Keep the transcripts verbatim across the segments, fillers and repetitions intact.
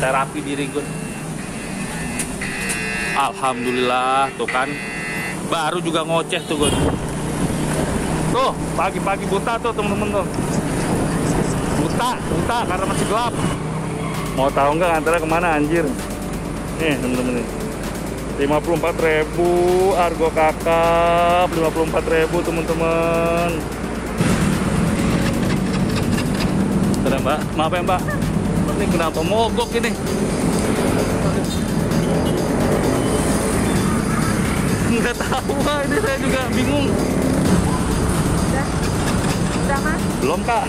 Terapi diri gue. Alhamdulillah, tuh kan. Baru juga ngoceh tuh gue. Tuh, pagi-pagi buta tuh temen-temen tuh. Buta, buta karena masih gelap. Mau tahu nggak antara kemana anjir? Nih temen-temen nih. lima puluh empat ribu Argo Kakap, lima puluh empat ribu temen-temen. Bentar mbak, maaf ya mbak. Ini kenapa mogok ini? Nggak tahu mbak, ini saya juga bingung. Udah? Udah mas? Belum kak.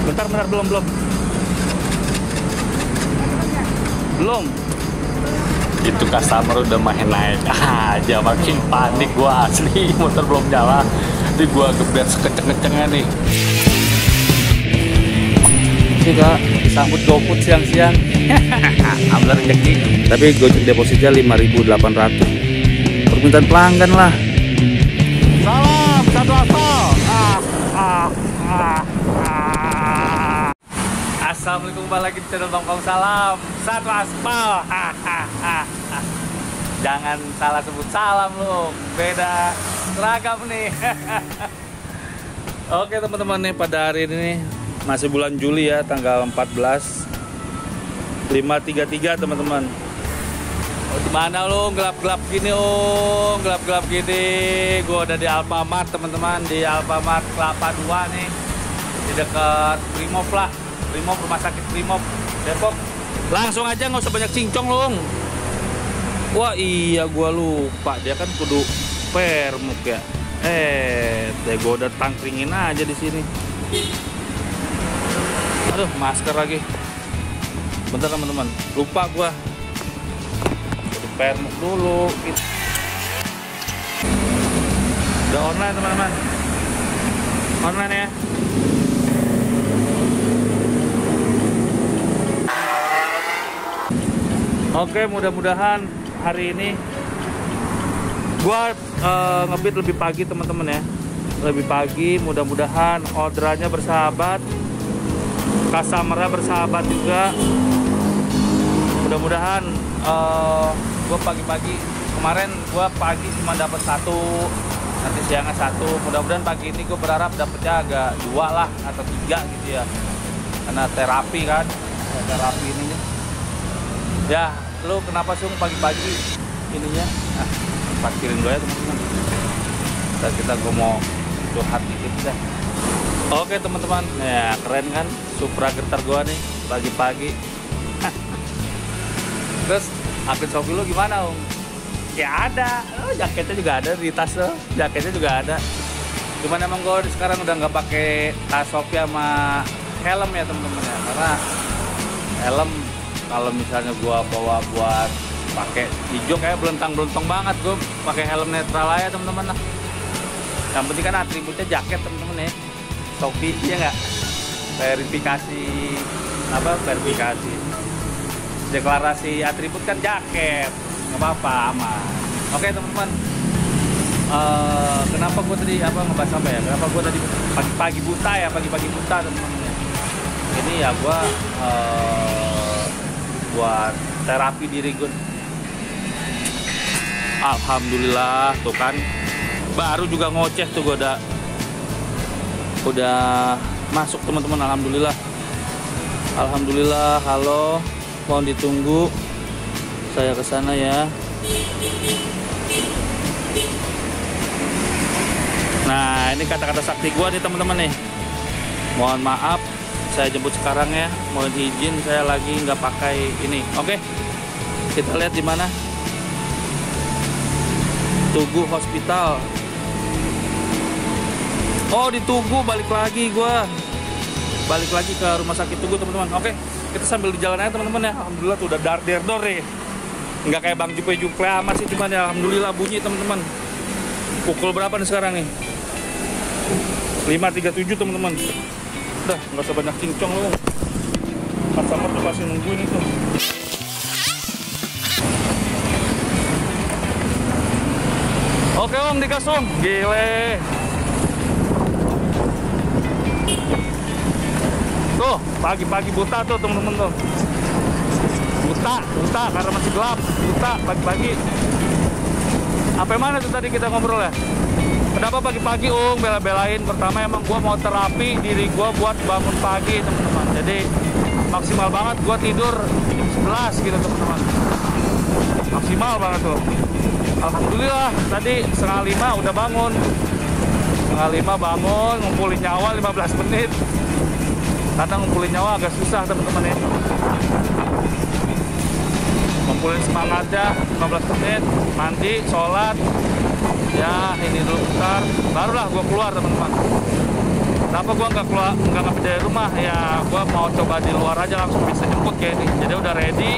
Bentar, bentar, belum, belum. Belum. Itu customer udah main naik aja, makin panik gua asli, motor belum nyala, jadi gua gebet sekeceng-kecengnya nih. Ini kak, disambut GoFood siang-siang. Ambil rezeki. Tapi Gojek depositnya lima ribu delapan ratus. Permintaan pelanggan lah. Salam satu asal. Ah, ah, ah, ah. Assalamualaikum, kembali lagi di channel Bang Kong Salam Satu Aspal. Ah, ah, ah. Jangan salah sebut salam loh, beda seragam nih. Oke teman-teman nih, pada hari ini masih bulan Juli ya, tanggal empat belas lima tiga tiga teman-teman. Oh, dimana lo gelap-gelap gini, oh gelap-gelap gini. Gue ada di Alfamart teman-teman, di Alfamart Kelapa dua nih, di dekat Brimob lah, Brimob, Rumah Sakit Brimob Depok. Langsung aja, nggak usah banyak cincong lo. Wah iya, gue lupa dia kan kudu permuk ya. Eh, deh gue udah tangkringin aja di sini. Aduh, masker lagi. Bentar teman-teman, lupa gua. Udah permuk dulu. Udah online teman-teman. Online ya. Oke, mudah-mudahan hari ini gua uh, ngebit lebih pagi teman-teman ya. Lebih pagi, mudah-mudahan orderannya bersahabat. Customer-nya bersahabat juga. Mudah-mudahan uh, gue pagi-pagi kemarin gue pagi cuma dapat satu, nanti siangnya satu. Mudah-mudahan pagi ini gue berharap dapetnya agak dua lah atau tiga gitu ya. Karena terapi kan, terapi ini. Ya, lu kenapa sung pagi-pagi ininya? Nah, parkirin gue ya teman-teman. Kita kita gue mau curhat dikit deh. Oke teman-teman, ya keren kan Supra getar gua nih pagi-pagi. Terus akun Shopee lu gimana om? Ya ada, oh, jaketnya juga ada di tas lo, jaketnya juga ada. Cuman emang gua sekarang udah nggak pakai tas Shopee sama helm ya teman-teman ya, karena helm kalau misalnya gua bawa buat pakai hijau kayak belentang-belentang banget, gua pakai helm netral aja teman-teman lah. Yang penting kan atributnya jaket teman-teman ya. Shopee ya nggak verifikasi apa verifikasi deklarasi atribut kan jaket, nggak apa-apa aman. Oke teman-teman, uh, kenapa gue tadi apa ngebahas apa ya, kenapa gue tadi pagi-pagi buta ya, pagi-pagi buta teman-teman ya. Ini ya gue uh, buat terapi diri gue. Alhamdulillah tuh kan, baru juga ngoceh tuh gue udah udah masuk teman-teman. Alhamdulillah, alhamdulillah. Halo, mohon ditunggu saya ke sana ya. Nah ini kata-kata sakti gua nih teman-teman nih. Mohon maaf saya jemput sekarang ya, mohon izin saya lagi nggak pakai ini. Oke, kita lihat di mana. Tugu Hospital. Oh di Tugu, balik lagi gua, balik lagi ke Rumah Sakit Tugu teman-teman. Oke, kita sambil di jalan aja teman-teman ya. Alhamdulillah tuh udah dar der dor nih. Nggak kayak Bang Jupe Juple amat sih, cuman ya alhamdulillah bunyi teman-teman. Pukul berapa nih sekarang nih? lima tiga tujuh teman-teman. Udah nggak usah banyak cincong lu. Customer tuh masih nungguin itu. Oke om, digas om. Gile. Tuh, pagi-pagi buta tuh temen-temen tuh. Buta, buta karena masih gelap. Buta pagi-pagi. Apa yang mana tuh tadi kita ngobrol ya? Kenapa pagi-pagi Ung bela-belain? Pertama emang gua mau terapi diri gua buat bangun pagi, teman-teman. Jadi maksimal banget gua tidur sebelas gitu, teman-teman. Maksimal banget tuh. Alhamdulillah tadi setengah lima udah bangun. Setengah lima bangun, ngumpulin nyawa lima belas menit. Karena ngumpulin nyawa agak susah, teman-teman ya. Ngumpulin semangat aja lima belas menit, mandi, sholat. Ya ini dulu bentar, barulah gue keluar teman-teman. Kenapa gue nggak keluar, nggak nggak dari rumah? Ya gue mau coba di luar aja langsung bisa jemput kayak ini. Jadi udah ready,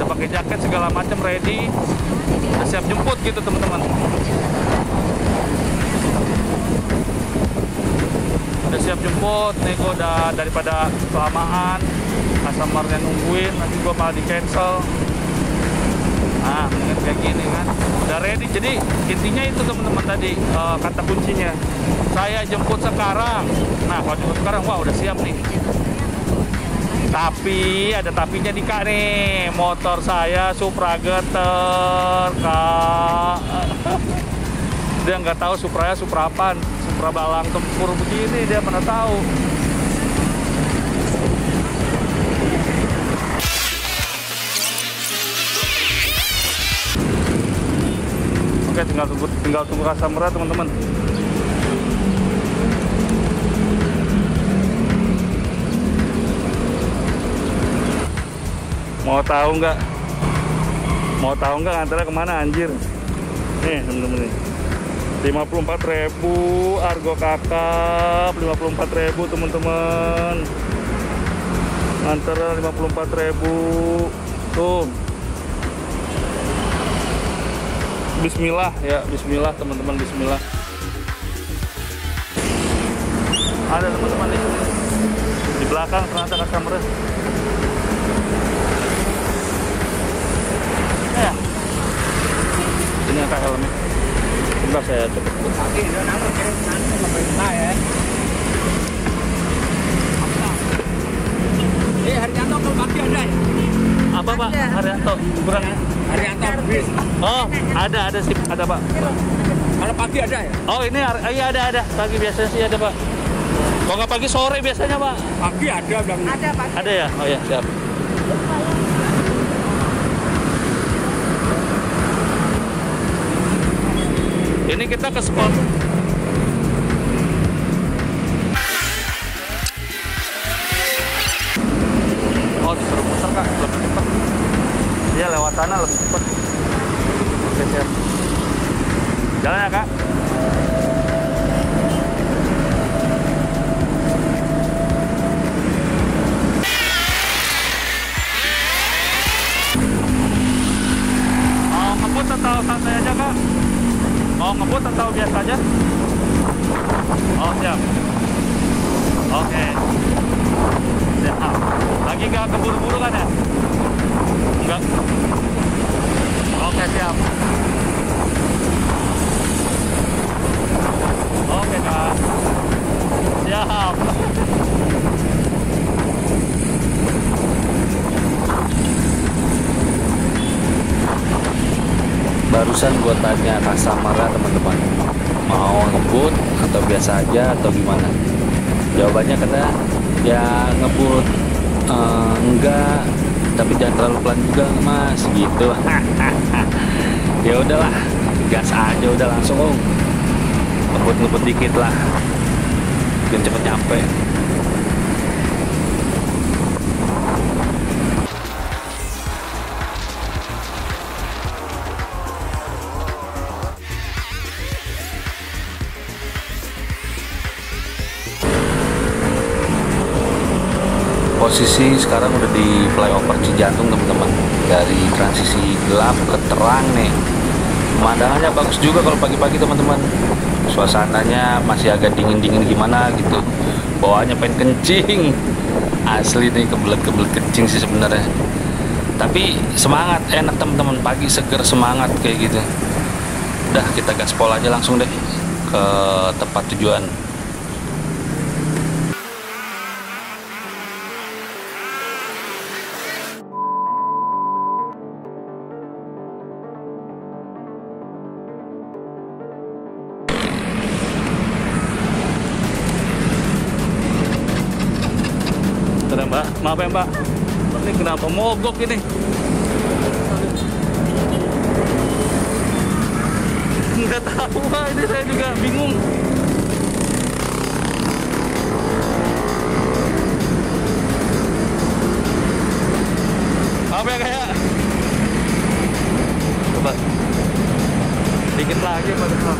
udah pakai jaket segala macam ready, udah siap jemput gitu teman-teman. Udah siap jemput, nih gue udah daripada kelamaan, customernya nungguin, nanti gue malah di cancel. Nah, mungkin kayak gini kan udah ready. Jadi intinya itu teman-teman tadi e, kata kuncinya saya jemput sekarang. Nah kalau jemput sekarang wah udah siap nih, tapi ada tapinya nih kak nih. Motor saya Supra geter kak. Dia nggak tahu Supra Supra apaan, Supra balang tempur begini dia pernah tahu. Tinggal tunggu, tinggal tunggu rasa murah teman-teman. Mau tahu nggak? Mau tahu nggak antara kemana anjir? Nih teman-teman nih. lima puluh empat ribu Argo Kakap, lima puluh empat ribu teman-teman. Antara lima puluh empat ribu tuh. Bismillah ya, bismillah teman-teman, bismillah. Ada teman-teman nih di belakang ternyata customer. Ya. Ini apa helmnya? Bentar saya coba. Oke, udah nambah kirim nanti pemerintah ya. Eh, Haryanto kalau kaki ada ya? Apa Pak? Haryanto, kurang ya? Haryanto bis. Oh, ada ada sih, ada Pak. Kalau pagi ada ya? Oh, ini iya ada ada. Pagi biasanya sih ada Pak. Kalau nggak pagi sore biasanya Pak. Pagi ada bilang. Ada Pak. Ada ya? Oh ya, siap. Ini kita ke sekolah. Oh, disuruh putar Kak, lebih cepat. Dia lewat sana lebih cepat. Jalan ya kak. Mau ngebut atau santai aja kak? Mau ngebut atau biasa aja? Oh siap. Oke. Siap. Lagi gak keburu-buru kan ya? Enggak. Oke siap. Oke kak, siap. Barusan gue tanya customer-nya teman-teman, mau ngebut atau biasa aja atau gimana? Jawabannya karena ya ngebut ehm, enggak, tapi jangan terlalu pelan juga mas gitu. Ya udahlah, gas aja udah langsung om. Ngebut-ngebut dikit lah, biar cepet nyampe. Posisi sekarang udah di flyover Cijantung teman-teman, dari transisi gelap ke terang nih. Pemandangannya bagus juga kalau pagi-pagi teman-teman. Suasananya masih agak dingin-dingin gimana gitu. Bawaannya pengen kencing. Asli nih kebelet-kebelet kencing sih sebenarnya. Tapi semangat, enak teman-teman, pagi seger semangat kayak gitu. Udah kita gaspol aja langsung deh ke tempat tujuan. Maaf ya Mbak, ini kenapa mogok ini? Nggak tahu Mbak, ini saya juga bingung. Maaf ya kayak. Coba dikit lagi padahal.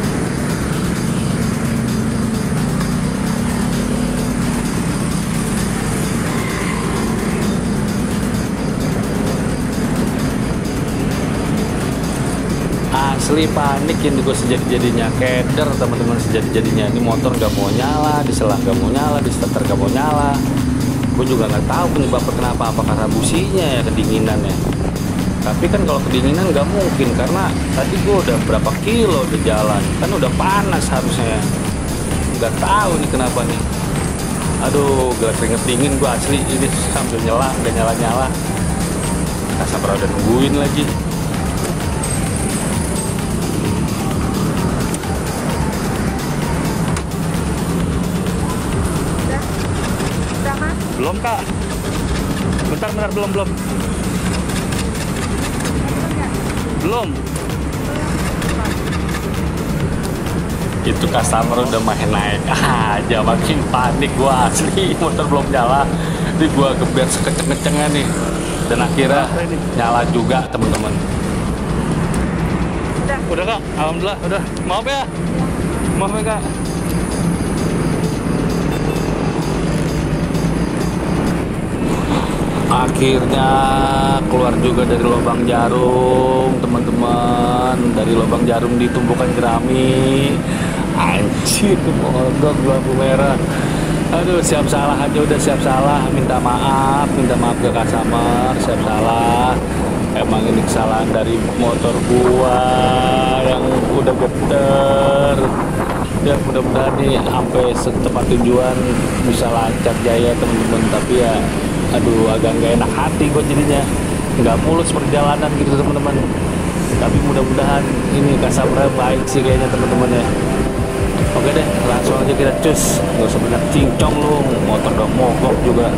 Asli panik ini gue sejadi-jadinya, keder teman-teman sejadi-jadinya. Ini motor gak mau nyala, di selang gak mau nyala, di starter gak mau nyala. Gue juga gak tahu penyebabnya kenapa, apa karena businya ya, kedinginannya. Tapi kan kalau kedinginan gak mungkin, karena tadi gue udah berapa kilo di jalan, kan udah panas harusnya. Gak tahu nih kenapa nih. Aduh, gak keringet dingin gue asli, ini sambil nyala, gak nyala-nyala. Nah, sampai udah nungguin lagi. Belum Kak, bentar bentar belum belum belum. Itu customer udah main naik aja, makin panik gua asli, motor belum nyala, ini gua geber sekeceng-kecengnya nih, dan akhirnya nyala juga teman-teman. Udah udah Kak, alhamdulillah udah. Maaf ya, maaf ya Kak. Akhirnya keluar juga dari lubang jarum teman-teman, dari lubang jarum di tumpukan jerami. Anjir, mogok lampu merah. Aduh, siap salah aja, udah siap salah. Minta maaf, minta maaf ke customer, siap salah. Emang ini kesalahan dari motor gua yang udah geter. Ya mudah-mudahan nih sampai tempat tujuan bisa lancar jaya teman-teman. Tapi ya aduh, agak nggak enak hati gue jadinya, nggak mulus perjalanan gitu teman-teman. Tapi mudah-mudahan ini customer baik sih kayaknya teman-teman ya. Oke deh, langsung aja kita cus, nggak usah banyak cincong lu, motor udah mogok juga.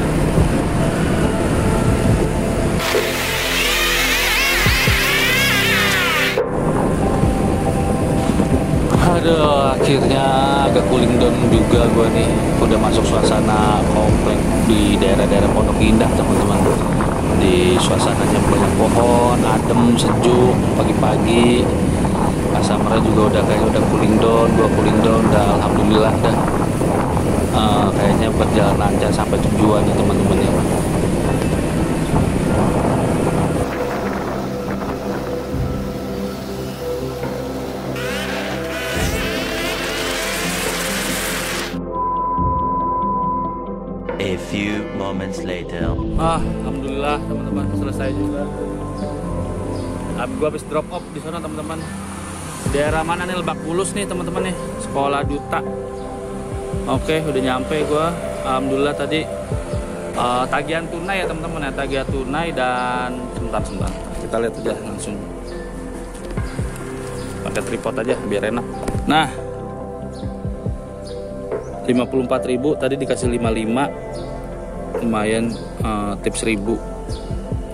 Aduh, akhirnya agak cooling down juga gue nih. Udah masuk suasana komplek di daerah-daerah Pondok Indah teman-teman. Di suasananya banyak pohon, adem, sejuk, pagi-pagi. Customer juga udah kayak udah cooling down, gue cooling down, dan alhamdulillah dah. Uh, kayaknya berjalan lancar sampai tujuannya teman-teman ya. A few moments later. Ah, alhamdulillah teman-teman selesai juga. Abis gua habis drop off di sana teman-teman. Daerah mana nih, Lebak Bulus nih teman-teman nih, Sekolah Duta. Oke, udah nyampe gua. Alhamdulillah tadi uh, tagihan tunai ya teman-teman ya, tagihan tunai dan sebentar-sebentar. Kita lihat aja langsung. Pakai tripod aja biar enak. Nah, lima puluh empat ribu tadi dikasih lima puluh lima. Lumayan uh, tips seribu.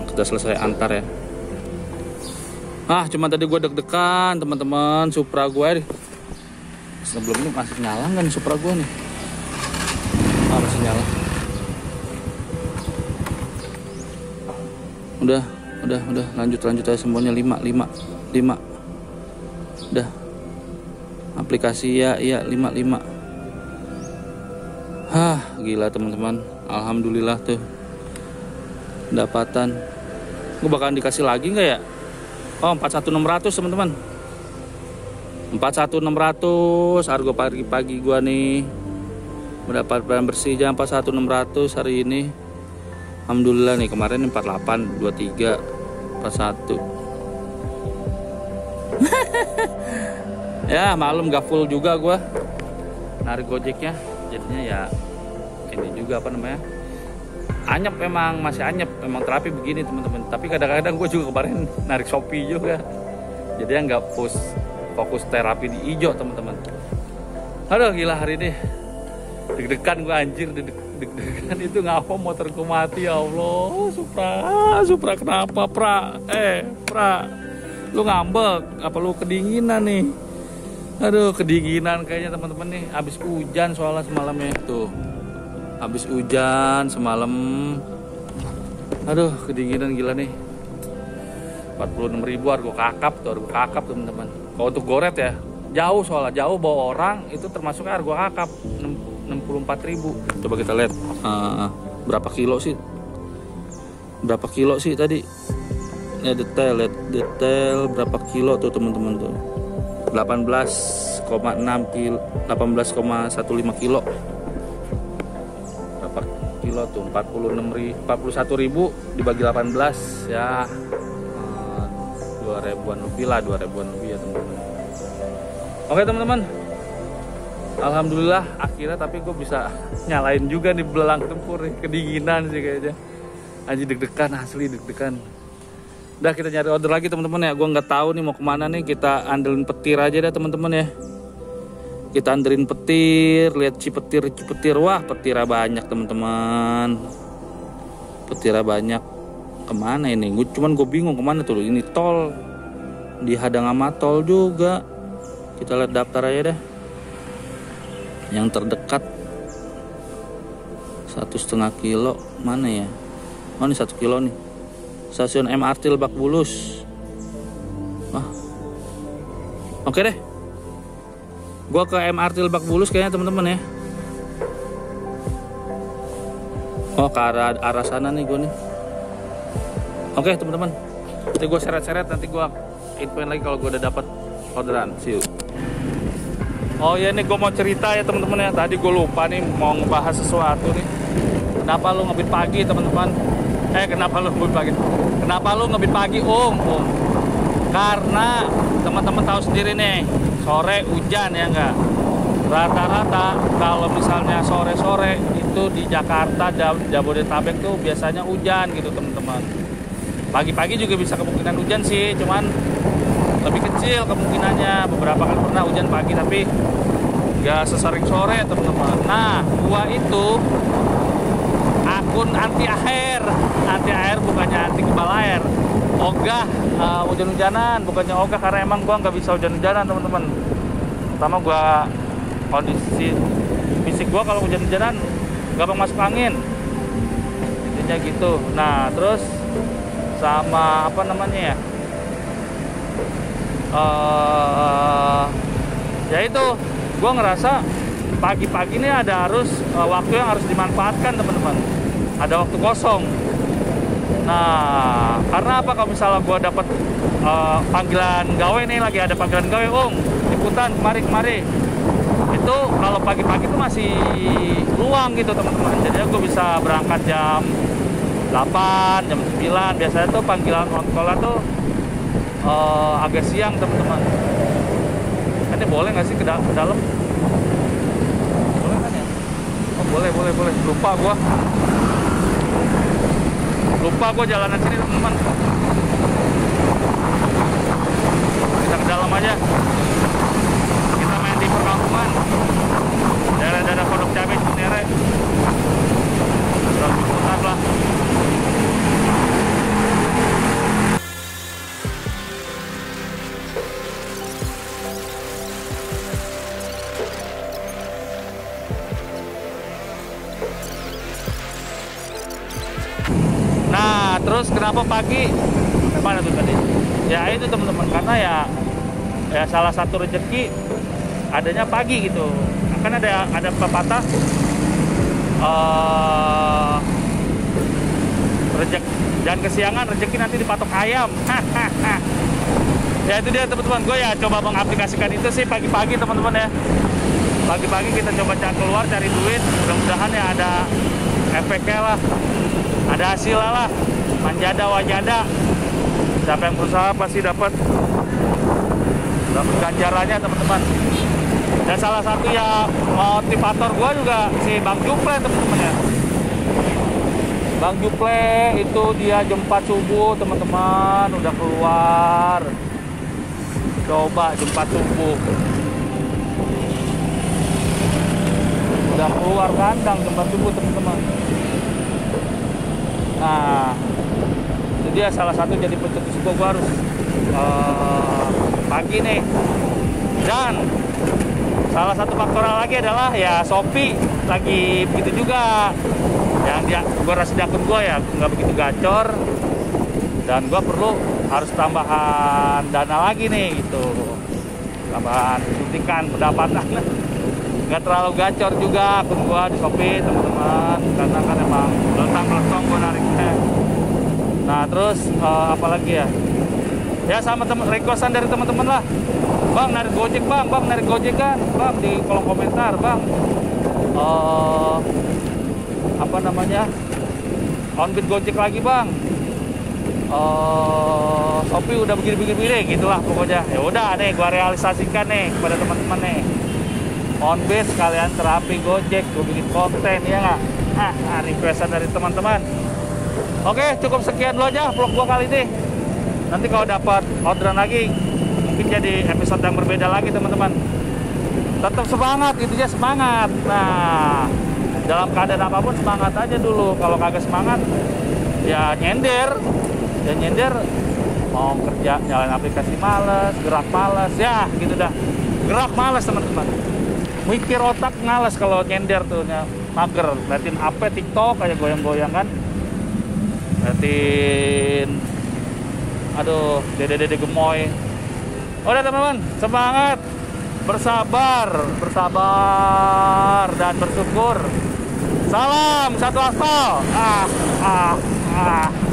Sudah selesai antar ya. Ah, cuma tadi gue deg-degan teman-teman, Supra gue sebelumnya masih nyala nggak nih Supra gue nih? Ah, masih nyala. Udah, udah, udah, lanjut lanjut aja semuanya lima, lima, lima. Udah. Aplikasi ya, iya lima, lima. Hah, gila teman-teman, alhamdulillah tuh pendapatan. Gue bakalan dikasih lagi nggak ya? Oh, empat puluh satu enam ratus teman-teman, empat puluh satu enam ratus. Argo pagi-pagi gua nih mendapat barang bersih jam empat puluh satu enam ratus hari ini. Alhamdulillah nih, kemarin empat puluh delapan dua puluh tiga empat puluh satu. Ya malum gak full juga gua narik gojeknya, jadinya ya ini juga apa namanya, anyep, memang masih anyep, memang terapi begini teman-teman. Tapi kadang-kadang gue juga kemarin narik Shopee juga, jadi nggak fokus fokus terapi di hijau teman-teman. Aduh gila, hari ini deg-degan gue anjir, deg-degan. deg-degan itu ngapa motorku mati, ya Allah. Supra, Supra kenapa, Pra? Eh, Pra, lu ngambek, apa lu kedinginan nih? Aduh, kedinginan kayaknya teman-teman nih, habis hujan soalnya semalamnya tuh. Habis hujan semalam. Aduh, kedinginan gila nih. empat puluh enam ribu harga kakap tuh, harga kakap teman-teman. Kalau untuk goret ya, jauh soalnya, jauh bawa orang itu termasuknya harga kakap enam puluh empat ribu. Coba kita lihat uh, berapa kilo sih? Berapa kilo sih tadi? Ya detail, lihat detail berapa kilo tuh teman-teman tuh. delapan belas koma enam kilo, delapan belas koma lima belas kilo. Berapa kilo tuh? empat puluh enam ribu, empat puluh satu ribu dibagi delapan belas ya. dua ribuan lebih lah, dua ribuan lebih ya teman-teman. Oke teman-teman, alhamdulillah akhirnya tapi gue bisa nyalain juga nih belalang tempur nih. Kedinginan sih kayaknya, anjir deg-degan, asli deg-degan. Udah, kita nyari order lagi teman-teman ya. Gue nggak tahu nih mau kemana nih, kita andelin petir aja deh teman-teman ya. Kita andelin petir, lihat si petir, si petir, wah petirnya banyak teman-teman. Petirnya banyak. Kemana ini? Gue cuman gue bingung kemana tuh. Ini tol, dihadang sama tol juga. Kita lihat daftar aja deh. Yang terdekat satu setengah kilo mana ya? Mana oh, satu kilo nih? Stasiun M R T Lebak Bulus. Wah, oke deh. Gue ke M R T Lebak Bulus kayaknya teman-teman ya. Oh, ke arah arah sana nih gue nih. Oke okay, teman-teman, nanti gue seret-seret, nanti gue infoin lagi kalau gue udah dapat orderan. See you. Oh ya, nih gue mau cerita ya teman-teman ya. Tadi gue lupa nih mau ngebahas sesuatu nih. Kenapa lu ngebit pagi teman-teman? Eh kenapa lu ngebit pagi? Kenapa lu ngebit pagi om? om? Karena teman-teman tahu sendiri nih, sore hujan ya enggak. Rata-rata kalau misalnya sore-sore itu di Jakarta, Jabodetabek tuh biasanya hujan gitu teman-teman. Pagi-pagi juga bisa kemungkinan hujan sih, cuman lebih kecil kemungkinannya. Beberapa kali pernah hujan pagi, tapi nggak sesering sore teman-teman. Nah, gua itu akun anti air, anti air bukannya anti kebal air. Ogah uh, hujan-hujanan, bukannya ogah karena emang gua nggak bisa hujan-hujanan teman-teman. Pertama gua kondisi fisik gua kalau hujan-hujanan gampang masuk angin, intinya gitu. Nah, terus sama apa namanya ya, uh, ya itu gue ngerasa pagi-pagi ini ada harus uh, waktu yang harus dimanfaatkan teman-teman, ada waktu kosong. Nah karena apa, kalau misalnya gue dapat uh, panggilan gawe nih, lagi ada panggilan gawe om liputan kemari-kemari, itu kalau pagi-pagi itu masih luang gitu teman-teman, jadi gue bisa berangkat jam delapan, jam sembilan, biasanya tuh panggilan on call tuh uh, agak siang teman-teman. Ini boleh nggak sih ke, da ke dalam? Boleh kan ya? Oh boleh, boleh, boleh. Lupa gua. Lupa gua jalanan sini teman-teman. Kita ke dalam aja. Kita main di perkampungan. Daerah-daerah Pondok Cabe, Cinere. Terus putar lah. Terus kenapa pagi? Mana tuh tadi? Ya itu teman-teman, karena ya ya salah satu rezeki adanya pagi gitu. Kan ada ada pepatah uh, rezeki dan kesiangan rezeki nanti dipatok ayam. Ya itu dia teman-teman, gue ya coba mengaplikasikan itu sih pagi-pagi teman-teman ya. Pagi-pagi kita coba keluar cari duit, mudah-mudahan ya ada efeknya lah, ada hasil lah. Manjada wajada, siapa yang berusaha pasti dapat dapat ganjarannya teman-teman. Dan salah satu ya motivator gue juga si Bang Juple teman-teman ya. Bang Juple itu dia jam empat subuh teman-teman udah keluar, coba jam empat subuh. udah keluar kandang tempat tumbuh teman-teman. Nah, itu dia salah satu jadi pencetus gua baru uh, pagi nih. Dan salah satu faktoral lagi adalah ya Shopee lagi begitu juga. Yang dia gua rasa di akun gua ya nggak begitu gacor, dan gua perlu harus tambahan dana lagi nih gitu, tambahan suntikan pendapatan. Nggak terlalu gacor juga akun gua di Shopee teman-teman, karena kan emang belentang-belentang gua nariknya. Nah terus uh, apalagi ya, ya sama temen requestan dari teman-teman lah, bang narik gojek bang, bang narik gojek kan bang, di kolom komentar bang, uh, apa namanya, onbit gojek lagi bang, uh, Shopee udah begini-begini gitulah pokoknya. Ya udah nih gua realisasikan nih kepada teman-teman nih, onbit kalian terapi gojek, gua bikin konten ya nggak? Ah, nah, requestan dari teman-teman. Oke, cukup sekian dulu aja vlog gua kali ini. Nanti kalau dapat orderan lagi mungkin jadi episode yang berbeda lagi teman-teman. Tetap semangat, intinya semangat. Nah, dalam keadaan apapun semangat aja dulu. Kalau kagak semangat ya nyender, ya nyender mau kerja nyalain aplikasi males, gerak males, ya gitu dah. Gerak males teman-teman. Mikir otak males kalau nyender tuh ya, mager. Liatin apa TikTok aja goyang-goyang kan. Liatin aduh, dede-dede gemoy. Udah teman-teman, semangat, bersabar, bersabar, dan bersyukur. Salam satu aspal. Ah, ah, ah.